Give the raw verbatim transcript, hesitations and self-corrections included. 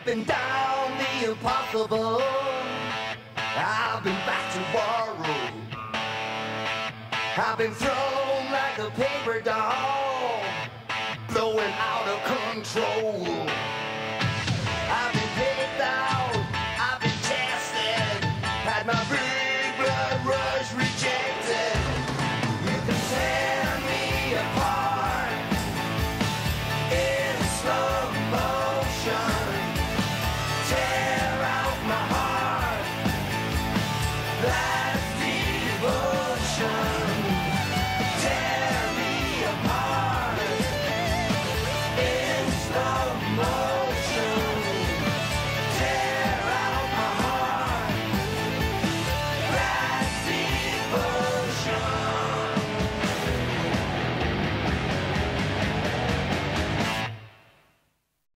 I've been down the impossible. I've been back tomorrow. I've been thrown like a paper doll, blowing out of control. I've been picked out, I've been tested, had my big blood rush rejected. You can tear me apart in slow motion, tear out my heart. That